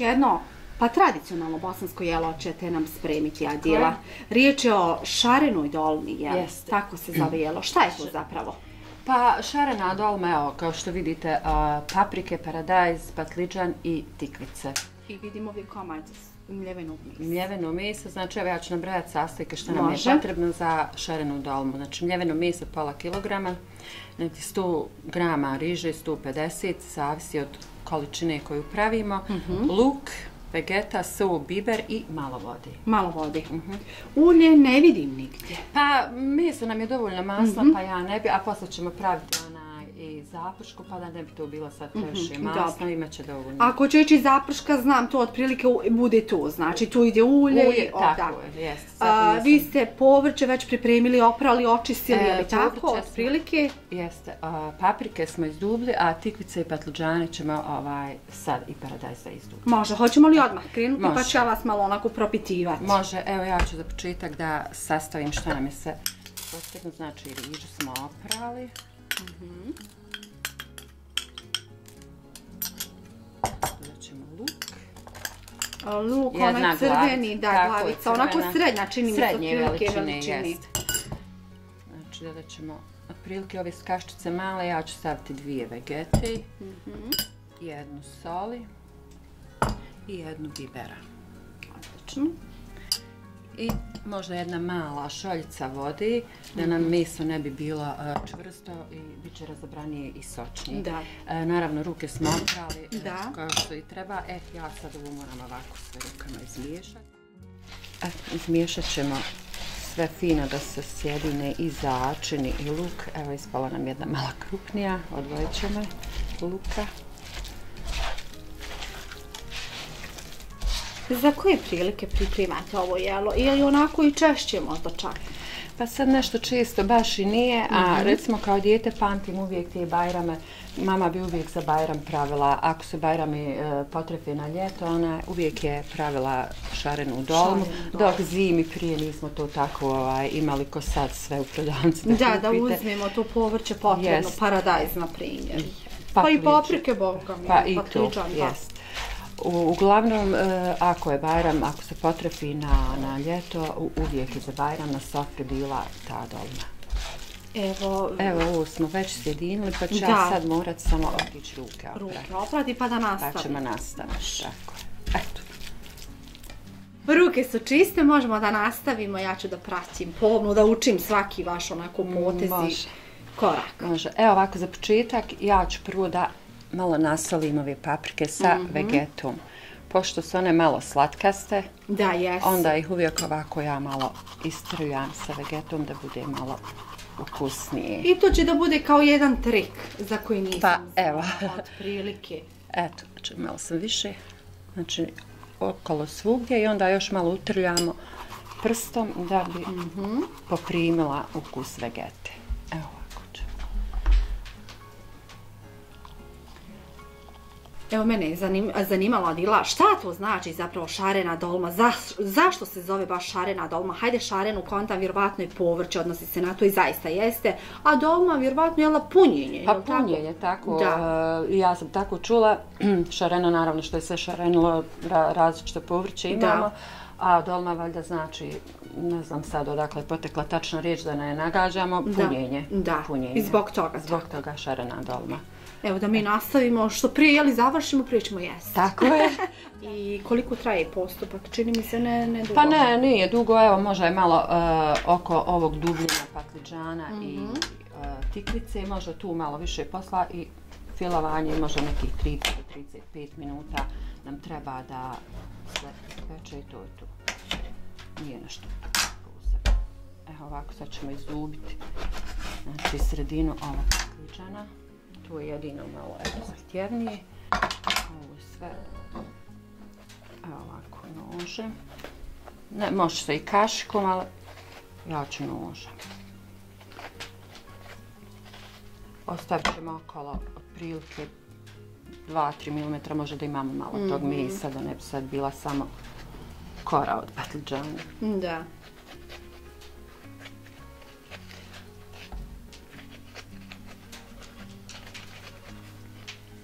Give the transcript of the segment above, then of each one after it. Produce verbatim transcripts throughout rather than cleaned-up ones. još jedno, pa tradicionalno bosansko jelo ćete nam spremiti, Adila. Riječ je o šarenoj dolmi, jel? Tako se zove jelo. Šta je to zapravo? Pa šarena dolma, evo, kao što vidite, paprike, paradajz, patliđan i tikvice. I vidimo ovdje komad mljevenog mesa. Mljeveno meso, znači evo ja ću nabrajati sastojke što nam je potrebno za šarenu dolmu. Znači mljeveno meso pola kilograma, sto grama riže, sto pedeset, zavisi od količine koju pravimo, luk, vegeta, so, biber i malo vode. Malo vode. Ulje ne vidim nigdje. Pa meso nam je dovoljno masla, pa ja ne bi, a posle ćemo praviti i zapršku, pa da ne bi to bilo sad previše masno, imaće dovoljno. Ako će ići zaprška, znam to, otprilike bude to, znači tu ide ulje. Ulje, tako je, jeste. Vi ste povrće već pripremili, oprali, očistili, je li tako, otprilike? Jeste, paprike smo izdubili, a tikvice i patluđane ćemo sad i paradajz da izdubili. Može, hoćemo li odmah krenuti, pa ću ja vas malo onako propitivati. Može, evo ja ću za početak da sastavim što nam je se potrebno, znači rižu smo oprali. Daćemo luk. Luk, onaj crveni, da, glavica, onako srednja čini mi se otprilike veličini. Znači da daćemo otprilike ove kaščice male, ja ću staviti dvije vegete, jednu soli i jednu bibera. Odlično. I možda jedna mala šoljica vode, da nam meso ne bi bilo čvrsto i bit će razabranije i sočnije. Naravno, ruke smo oprali kao što i treba. E, ja sad ovo moram ovako sve rukama izmiješati. Izmiješat ćemo sve fino da se sjedine i začini i luk. Evo, ispala nam jedna mala krupnija, odvojit ćemo luka. Za koje prilike pripremate ovo jelo? Ili onako i češće možda čak? Pa sad nešto često baš i nije, a recimo kao dijete pamtim uvijek te bajrame. Mama bi uvijek za bajram pravila, ako se bajrami potrefe na ljeto, ona uvijek je pravila šarenu dolmu, dok zimi prije nismo to tako imali ko sad sve u prodavnici. Da, da uzmemo to povrće potrebno, paradajz na primjer. Pa i paprike, boga mi, patliđan, da. Uglavnom, ako je bajram, ako se potrefi na ljeto, uvijek je za bajram na sofri bila ta dolma. Evo, ovo smo već sjedinili, pa ću ja sad morat samo otići ruke oprati. Ruke oprati pa da nastavimo. Pa ćemo nastaviti, tako je. Eto. Ruke su čiste, možemo da nastavimo, ja ću da pratim pomno, da učim svaki vaš onako potez i korak. Može. Evo ovako za početak, ja ću prvo da malo nasolim ove paprike sa vegetom. Pošto su one malo slatkaste, onda ih uvijek ovako ja malo istrljam sa vegetom da bude malo ukusnije. I to će da bude kao jedan trik za koji nisam znala otprilike. Eto, znači malo sam više, znači okolo svugdje i onda još malo utrljamo prstom da bi poprimila ukus vegete. Evo. Evo, mene je zanimalo, Adila, šta to znači zapravo šarena dolma? Zašto se zove baš šarena dolma? Hajde, šarenu konta, vjerovatno je povrće, odnosi se na to i zaista jeste, a dolma vjerovatno je punjenje. Pa punjenje, tako. Ja sam tako čula, šareno naravno što je sve šarenilo, različite povrće imamo, a dolma valjda znači, ne znam sad odakle je potekla tačna riječ da ne nagađamo, punjenje. Da, i zbog toga. Zbog toga šarena dolma. Evo da mi nastavimo, što prije jeli završimo, prije ćemo jesti. Tako je. I koliko traje postupak? Čini mi se ne dugo. Pa ne, nije dugo, evo možda je malo oko ovog dubljenja patliđana i tikvice, možda tu malo više posla i filavanje, možda nekih trideset do trideset pet minuta nam treba da se peče i to je tu. Nije nešto posebno. Evo ovako sad ćemo izdubiti, znači sredinu ovog patliđana. Ovo je jedino malo zahtjevnije. Ovo je sve ovako nožem. Može se i kašikom, ali ja ću nožem. Ostavit ćemo okolo otprilike dva do tri milimetra, možda da imamo malo tog mesa, da ne bi sad bila samo kora od patliđana. Da.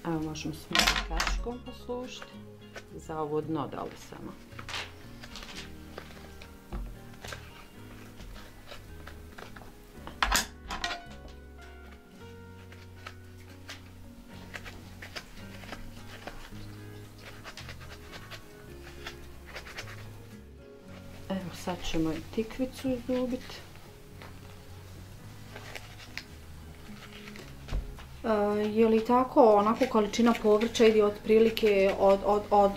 Evo možemo samo kaškom poslušiti za ovo dno dole samo. Evo sad ćemo i tikvicu izdubiti. Je li tako, onako količina povrća ide otprilike od, od, od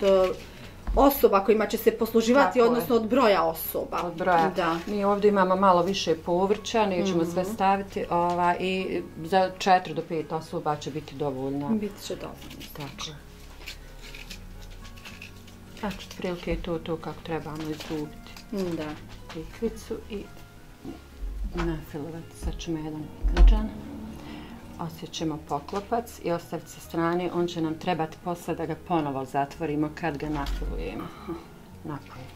osoba kojima će se posluživati, tako odnosno je. Od broja osoba. Od broja. Da. Mi ovdje imamo malo više povrća, nećemo mm -hmm. sve staviti ova, i za četiri do pet osoba će biti dovoljno. Biti će dovoljno. Tako. Znači, otprilike je to, to kako trebamo izgubiti. Da. Tikvicu i nafilovati. Sad ćemo jedan krđan. Osjećemo poklopac i ostaviti sa strane, on će nam trebati posle da ga ponovo zatvorimo kad ga napilujemo. Napilujemo.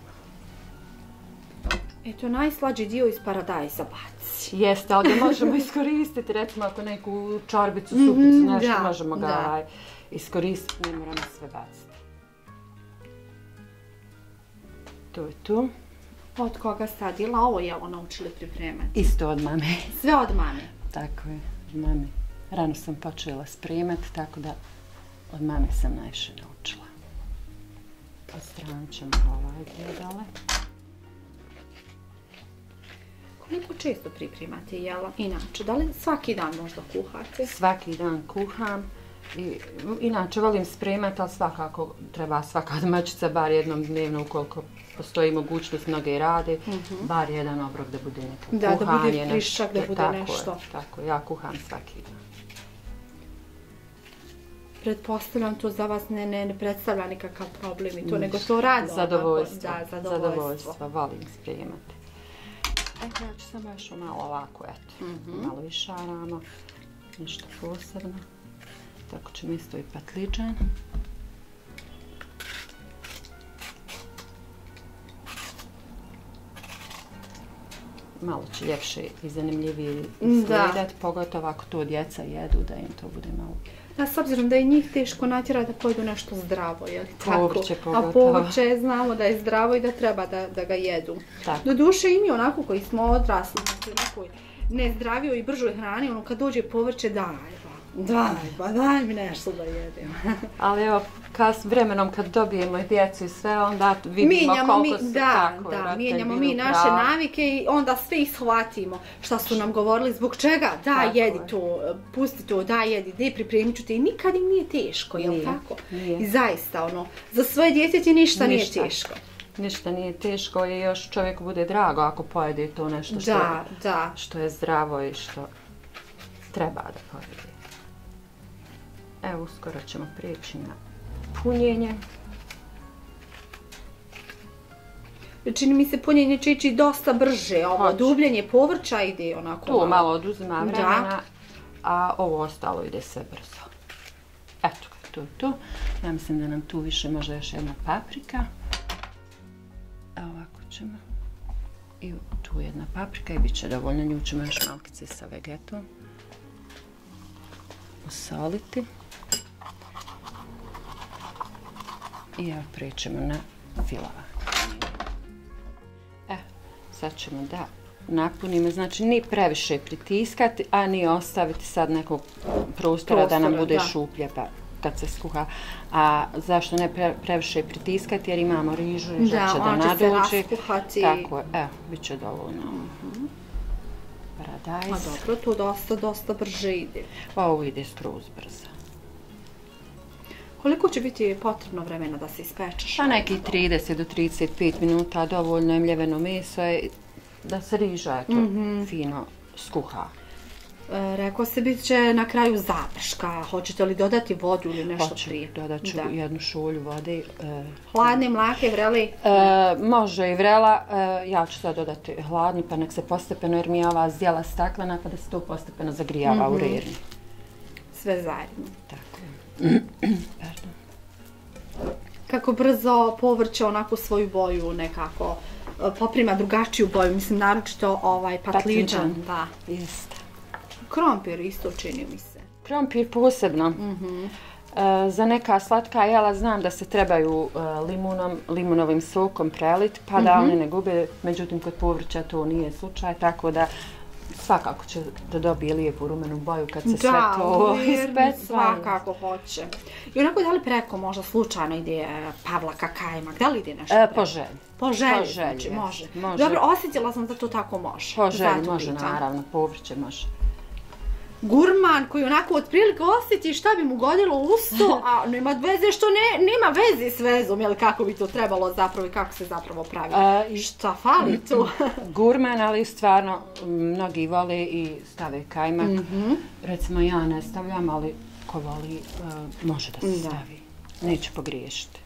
E to najslađi dio iz paradajza baci. Jeste, ali ga možemo iskoristiti, recimo ako neku čorbicu, supicu, nešto, možemo ga iskoristiti, ne moramo sve baciti. To je tu. Od koga sadila, ovo je ovo naučili pripremati. Isto od mame. Sve od mame. Tako je. Mami. Rano sam počela spremati, tako da od mame sam najviše naučila. Od strane ćemo ovaj gledale. Koliko često pripremate jela? Inače, da li svaki dan možda kuhate? Svaki dan kuham. I, inače, volim spremati, ali svakako treba svaka domaćica bar jednom dnevno, ukoliko postoji mogućnost, mnoge i rade, mm -hmm. bar jedan obrok da bude neko kuhanje. Da, da bude frišak, da bude tako nešto. Je, tako, ja kuham svaki dan. Pretpostavljam, to za vas ne, ne, ne predstavlja nikakav problem i to, nego to radi. Zadovoljstvo, da, zadovoljstvo. Zadovoljstvo, volim spremati. Eto, ja ću samo još malo ovako, eto, mm -hmm. malo više šarama, nešto posebno. Tako ćemo isto i patliđan. Malo će ljepše i zanimljivije izgledati, pogotovo ako to djeca jedu, da im to bude malo... Da, s obzirom da je njih teško natjerati da pojedu nešto zdravo, je li tako? Povrće pogotovo. A povrće znamo da je zdravo i da treba da, da ga jedu. Doduše i mi onako koji smo odrasli, onako nezdravio i bržoj hrani, ono kad dođe povrće daje. Daj, pa daj mi nešto da jedem. Ali evo, vremenom kad dobijemo i djecu i sve, onda vidimo koliko su tako. Da, mijenjamo mi naše navike i onda sve ih shvatimo. Šta su nam govorili, zbog čega? Da, jedi to, pusti to, da, jedi, ne, pripremit ću te. I nikad im nije teško, je li tako? I zaista, ono, za svoje djece ti ništa nije teško. Ništa nije teško i još čovjeku bude drago ako pojede to nešto što je zdravo i što treba da pojede. Evo, uskoro ćemo prijeći na punjenje. Čini mi se punjenje će ići dosta brže, ovo dubljenje povrća ide onako malo. Tu malo oduzima vremena, a ovo ostalo ide sve brzo. Eto ga, to je to. Ja mislim da nam tu više može još jedna paprika. Evo ovako ćemo. I tu jedna paprika i bit će dovoljno. Nju ćemo još malkice sa vegetom usoliti. I evo prećemo na filova. E, sad ćemo da napunimo, znači ni previše pritiskati, a ni ostaviti sad nekog prostora, prostora da nam bude da. šuplje pa kad se skuha. A zašto ne pre, previše pritiskati, jer imamo rižu, riža da, će da nadođe. Da, ona će se raskuhati. Tako je, evo, bit će dovoljno. Mhm. Paradajz. A dobro, to dosta, dosta brže ide. Ovo ide skroz brzo. Koliko će biti potrebno vremena da se ispečeš? Pa nekih trideset do trideset pet minuta, dovoljno je mljeveno meso, da se riža, eto, fino skuha. Rekao se, bit će na kraju zaprška. Hoćete li dodati vodu ili nešto prije? Hoću, dodat ću jednu šolju vode. Hladne, mlake, vrele? Može i vrela. Ja ću sad dodati hladni, pa nek se postepeno, jer mi je ova zdjela staklena, pa da se to postepeno zagrijava u rerni. Sve zajedno. Tako je. Kako brzo povrće onako svoju boju nekako poprima drugačiju boju, mislim naročito ovaj patliđan. Da, jeste. Krompir isto čini mi se. Krompir posebno. Za neka slatka jela znam da se trebaju limunom, limunovim sokom preliti pa da one ne gube, međutim kod povrća to nije slučaj, tako da svakako će da dobije lijepu rumenu boju kad se sve to ispeca. Svakako hoće. I onako da li preko možda slučajno ide pavlaka, kajmak, da li ide nešto preko? Po želji. Po želji, može. Dobro, osjetila sam da to tako može. Po želji može, naravno, povrće može. Gurman koji onako otprilike osjeti šta bi mu godilo usto, a nema veze što nema veze s vezom, jel kako bi to trebalo zapravo i kako se zapravo pravi. Šta fali tu? Gurman, ali stvarno mnogi vole i stave kajmak. Recimo ja ne stavljam, ali ko voli može da se stavi. Neće pogriješiti.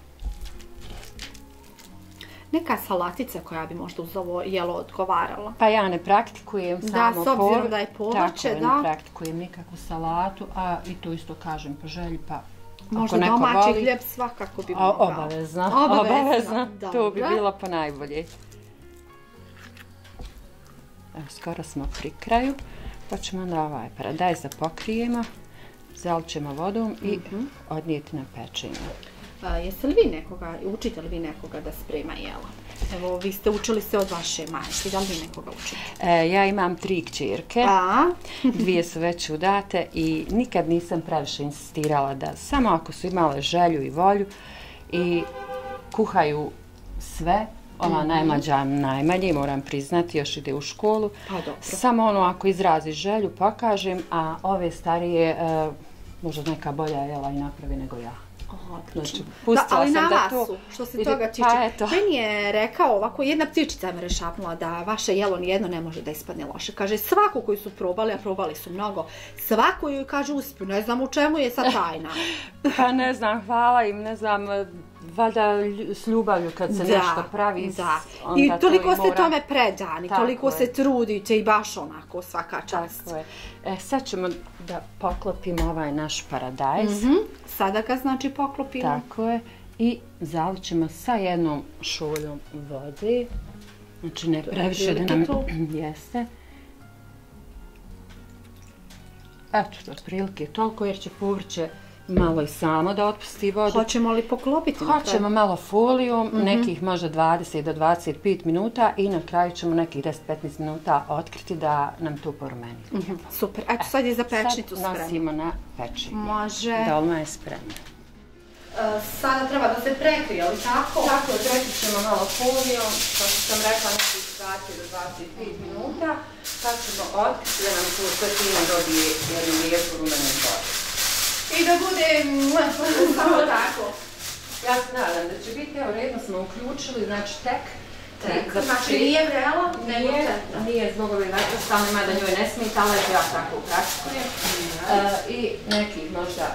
Neka salatica koja bi možda uz ovo jelo odgovarala. Pa ja ne praktikujem samo povrće. Da, s obzirom da je povrće, da. Tako, ne praktikujem nikakvu salatu, a i to isto kažem po želji, pa ako neko voli. Možda domaći hljeb svakako bi mogao. Obavezno, obavezno. To bi bilo po najbolje. Evo, skoro smo pri kraju, pa ćemo onda ovaj paradajz da pokrijemo, zalićemo vodom i odnijeti na pečenje. Jeste li vi nekoga, učite li vi nekoga da sprema jela? Evo, vi ste učili se od vaše majke, da li vi nekoga učite? Ja imam tri kćerke, dvije su već udate i nikad nisam previše insistirala da samo ako su imale želju i volju i kuhaju sve, ona najmlađa najmanje, moram priznati, još ide u školu. Samo ono ako izrazi želju pokažem, a ove starije možda neka bolja jela i napravi nego ja. Odlično. Ali na vas su, što se toga tiče. Meni je rekao ovako, jedna ptičica me rešapnula da vaše jelo nijedno ne može da ispadne loše. Kaže, svako koji su probali, a probali su mnogo, svako joj kaže uspiju, ne znam u čemu je sad tajna. Pa ne znam, hvala im, ne znam, valjda s ljubavlju kad se nešto pravi. I toliko ste tome predani, toliko se trudite i baš onako svaka čast. Sad ćemo da poklopimo ovaj naš paradajz. Sada ga znači poklopimo. Tako je. I zalićemo sa jednom šoljom vode. Znači ne previše da nam jeste. Eto, otprilike toliko jer će povrće malo i samo da otpusti vodu. Hoćemo li poklopiti? Hoćemo malo folijom, nekih možda dvadeset do dvadeset pet minuta i na kraju ćemo nekih deset do petnaest minuta otkriti da nam to porumeni. Super, eto sad je za pečnicu spremno. Sad nosimo na pečenje. Može. Dolma je spremna. Sada treba da se prekrije, ali tako? Tako, prekrit ćemo malo folijom, kao što sam rekla, nekih dvadeset do dvadeset pet minuta. Sad ćemo otkriti da nam to srpina dobije jednu lijepu rumenu vodu. I da bude samo tako. Ja se nadam da će biti, evo redno smo uključili, znači tek. Znači nije vrelo, nego teta. Nije zbog ove vatre, stalno ima da njoj ne smije, ali ja tako praktikujem. I nekih možda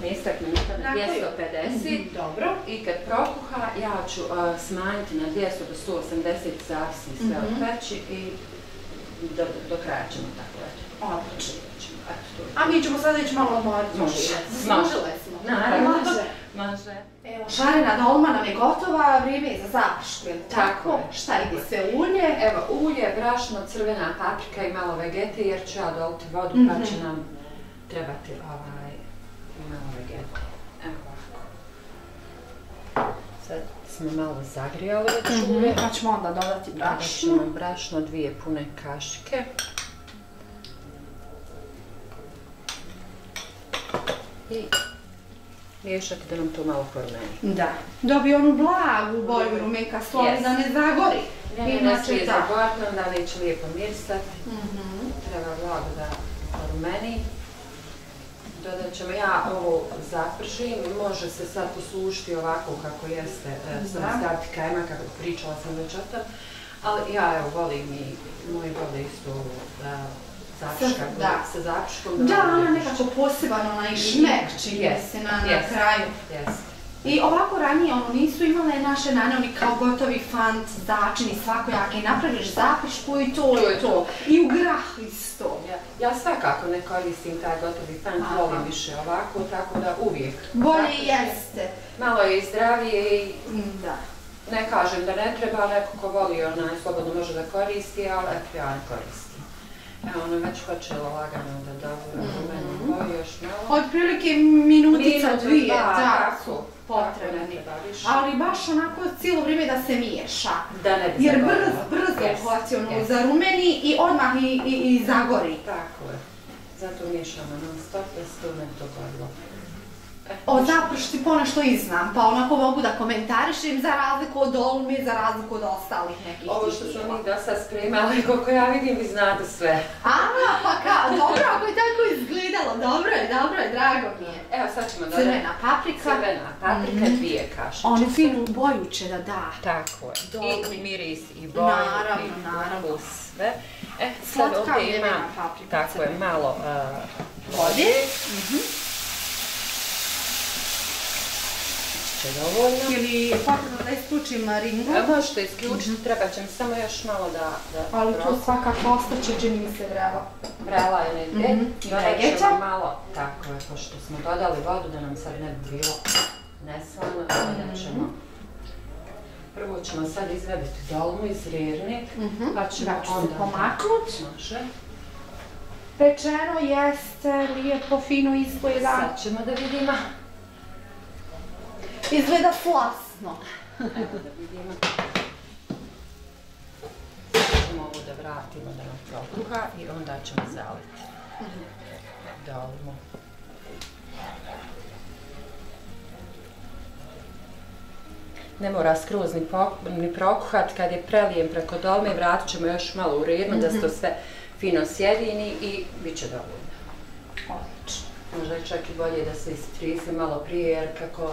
petnaest minuta na dvjesto pedeset. Dobro. I kad prokuha, ja ću smanjiti na dvjesto do sto osamdeset, zavisno sve od peći i do kraja ćemo tako reći. Odlično. A mi ćemo sada ići malo odmoriti. Može. Naravno. Može. Evo, šarena dolma nam je gotova, vrijeme je za završku, jel' tako? Šta ide se ulje? Evo, ulje, brašno, crvena paprika i malo vegete, jer ću ja doliti vodu pa će nam trebati malo vegete. Evo ovako. Sad smo malo zagrijali već ulje. Pa ćemo onda dodati brašno. Dodati brašno, dvije pune kašike. I miješati da nam to malo porumeni. Da. Dobije onu blagu boju rumenka soli da ne zagori. Ne, ne smije zagoriti, onda neće lijepo mirisati. Treba blago da porumeni. Dodat ćemo, ja ovo zapržim, može se sad poslušiti ovako kako jeste, staviti kajma, kako pričala sam već o tom. Ali ja evo volim i moji vode isto ovo. Sa zapiškom. Da, ona nekako poseban, onaj šmek čini se na kraju. I ovako ranije nisu imale naše nane, oni kao gotovi fant, začini, svakojake. Napraviš zapišku i to je to. I u grah isto. Ja svakako ne koristim taj gotovi fant, volim više ovako, tako da uvijek. Bolje jeste. Malo je i zdravije i... Ne kažem da ne treba, neko ko voli onaj slobodno može da koristi, ali ja ne koristim. Evo, ono je već počelo lagano da dobro pomenu, koji još malo? Od prilike minutica, dvije, tako, potrebni. Ali baš onako cijelo vrijeme da se miješa. Da ne bi zagorilo. Jer brzo hoće ono zarumeni i odmah i zagori. Tako je. Zato miješamo non stop, jer se to ne dogodilo. O zapršti ponešto iznam, pa onako mogu da komentarišim za razliku od dolme, za razliku od ostalih nekih. Ovo što sam mi dosta spremala i koliko ja vidim vi znate sve. Aha, pa kao, dobro, ako je tako izgledalo, dobro je, dobro je, drago mi je. Evo sad ćemo dodati. Crvena paprika. Crvena paprika, dvije kašičice. Onu finu boju će da da. Tako je. I miris, i boju, i ukus, sve. E, sad ovdje ima, tako je, malo vode. Ili potrebno da isključim maringu? Možete isključiti, treba će mi samo još malo da... Ali to svakako ostaće, čini mi se vrela. Vrela je negdje. Dodat ćemo malo, tako je, pošto smo dodali vodu da nam sad ne bi bilo neslano, dodat ćemo. Prvo ćemo sad izvaditi dolmu iz rirnik, pa ćemo onda pomaknuti. Pečeno jeste, lijepo, fino izgleda. Sad ćemo da vidimo. Izgleda slasno. Evo da vidimo. Možemo ovo da vratimo da nam prokuha i onda ćemo zaliti dolmu. Ne mora skroz ni prokuhat, kad je prelijem preko dolme vratit ćemo još malo u redno da se to sve fino sjedini i bit će dovoljno. Odlično. Možda je čak i bolje da se istrisi malo prije, jer kako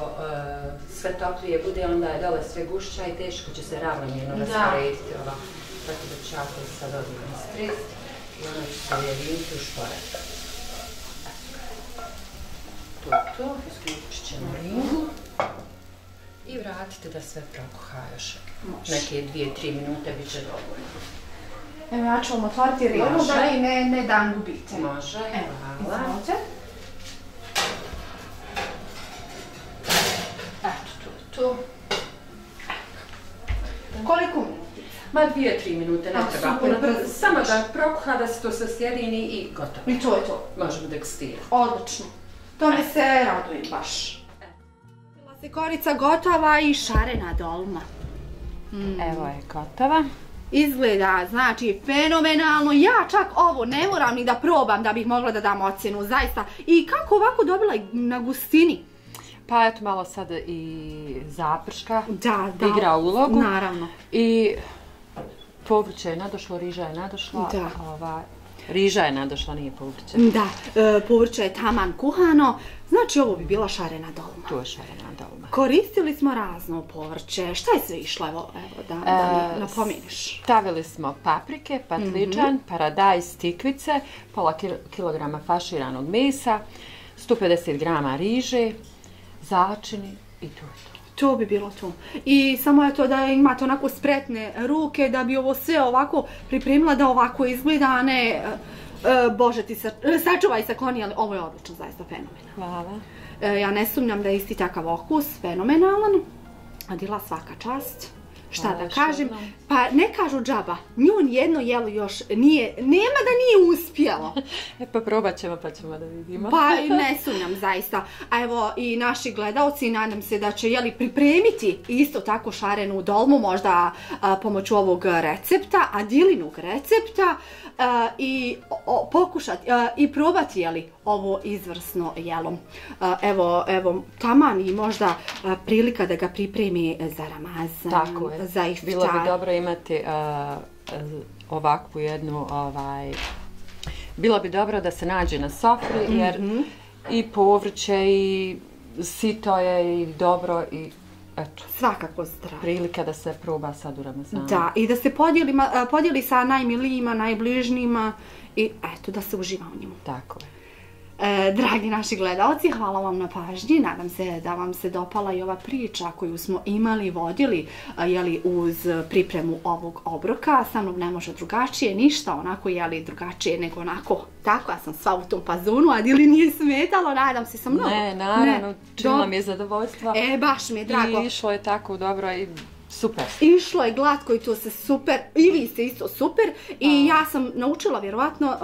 sve toplije bude, onda je dole sve gušća i teško će se ravnomjerno rasporediti ova. Tako da će ako sad odmah istrisi i onda će se ujediniti u šporet. To je to, isključit ćemo ringu i vratite da sve prokuha još neke dvije, tri minute, bit će dovoljno. Evo ja ću vam otvoriti ringu da i ne dan gubite. Može, hvala. Koliko minuta? Ma dvije, tri minute, ne treba puno. Samo da prokuha, da se to sasjedini i gotovo. I to je to. Možemo degustirati. Odlično. Tome se radujem baš. Korica gotova i šarena dolma. Evo je gotova. Izgleda, znači, fenomenalno. Ja čak ovo ne moram ni da probam da bih mogla da dam ocjenu, zaista. I kako ovako dobila na gustini? Pa eto malo sad i zaprška igra ulogu. Naravno. I povrće je nadošlo, riža je nadošla. Riža je nadošla, nije povrće. Da, povrće je taman kuhano. Znači ovo bi bila šarena dolma. To je šarena dolma. Koristili smo razno povrće. Šta je sve išlo? Evo da mi napomeniš. Stavili smo paprike, patličan, paradajz, tikvice, pola kilograma faširanog mesa, sto pedeset grama riže, začini i to je to. To bi bilo to. I samo je to da imate onako spretne ruke, da bi ovo sve ovako pripremila, da ovako izgleda, a ne Bože ti sačuvaj se kloni, ali ovo je odlično, zaista fenomenalno. Hvala. Ja ne sumnjam da je isti takav okus, fenomenalan. Adila, svaka čast. Šta da kažem? Pa ne kažu džaba, njun jedno jelo još nije, nema da nije uspjelo. E pa probat ćemo pa ćemo da vidimo. Pa ne sumnjam zaista. A evo i naši gledalci, nadam se da će jeli pripremiti isto tako šarenu dolmu, možda pomoću ovog recepta, Adilinog recepta i pokušati i probati jeli ovo izvrsno jelo. Evo, evo, taman i možda prilika da ga pripremi za Ramazan. Tako je. Bilo bi dobro imati ovakvu jednu, bilo bi dobro da se nađe na sofri, jer i povrće i sito je i dobro i eto. Svakako zdravo. Prilika da se proba sad u Ramazanu. Da, i da se podijeli sa najmilijima, najbližnjima i eto, da se uživa u njemu. Tako je. Dragi naši gledalci, hvala vam na pažnji, nadam se da vam se dopala i ova priča koju smo imali i vodili uz pripremu ovog obroka. Sa mnom ne može drugačije, ništa onako jeli drugačije nego onako tako, ja sam sva u tom pazunu, Adili nije smetalo, nadam se sa mnom. Ne, naravno, činila mi je zadovoljstva. E, baš mi je drago. I išlo je tako dobro i... Super. Išlo je glatko i to se super, i vi ste isto super. I ja sam naučila, vjerovatno,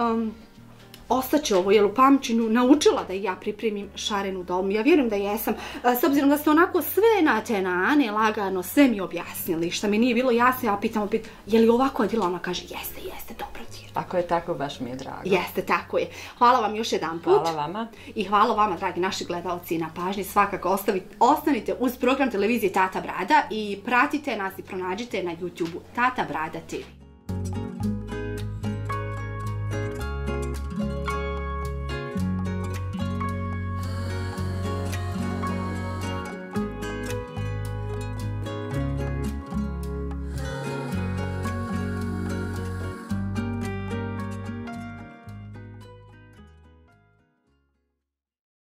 ostaće ovo, jel, u pamćenju, naučila da i ja pripremim šarenu dolmu. Ja vjerujem da jesam, s obzirom da ste onako sve natenane, lagano, sve mi objasnili, šta mi nije bilo jasno, ja pitam opet, je li ovako odjela, ona kaže, jeste, jeste, dobro ti je. Ako je tako, baš mi je drago. Jeste, tako je. Hvala vam još jedan put. Hvala vama. I hvala vama, dragi naši gledalci, na pažnji. Svakako, ostanite uz program televizije Tatabrada i pratite nas i pronađite na jutjubu Tatabrada te ve.